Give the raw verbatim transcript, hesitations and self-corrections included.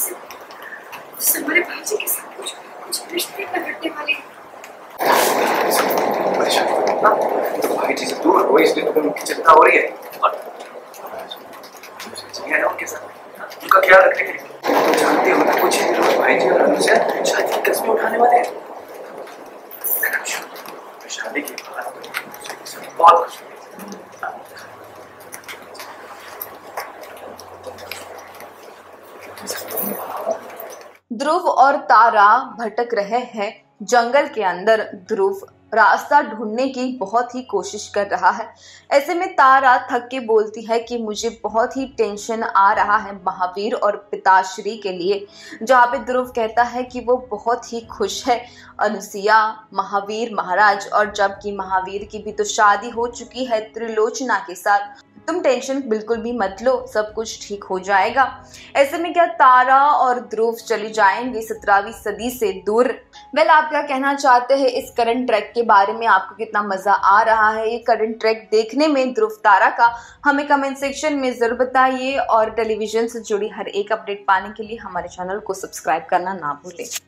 से उससे हमारे भाजी के साथ कुछ कुछ रिश्ते पलटने वाले हैं। तो भाई जी से दूर हो इसलिए तो उनकी चिंता हो रही है और उनके साथ उनका ख्याल रखेंगे। तो जानते हो ना कुछ भाई जी और अनुष्या शादी की कसमें उठाने वाले हैं। शादी के बाद बहुत खुश ध्रुव और तारा भटक रहे हैं जंगल के अंदर। ध्रुव रास्ता ढूंढने की बहुत ही कोशिश कर रहा है। ऐसे में तारा थक के बोलती है कि मुझे बहुत ही टेंशन आ रहा है महावीर और पिताश्री के लिए। जहाँ पे ध्रुव कहता है कि वो बहुत ही खुश है अनुसुईया महावीर महाराज, और जबकि महावीर की भी तो शादी हो चुकी है त्रिलोचना के साथ। तुम टेंशन बिल्कुल भी मत लो, सब कुछ ठीक हो जाएगा। ऐसे में क्या तारा और ध्रुव चले जाएंगे सत्रहवीं सदी से दूर? वेल, आप क्या कहना चाहते हैं इस करंट ट्रैक के बारे में? आपको कितना मजा आ रहा है ये करंट ट्रैक देखने में ध्रुव तारा का? हमें कमेंट सेक्शन में जरूर बताइए और टेलीविजन से जुड़ी हर एक अपडेट पाने के लिए हमारे चैनल को सब्सक्राइब करना ना भूलें।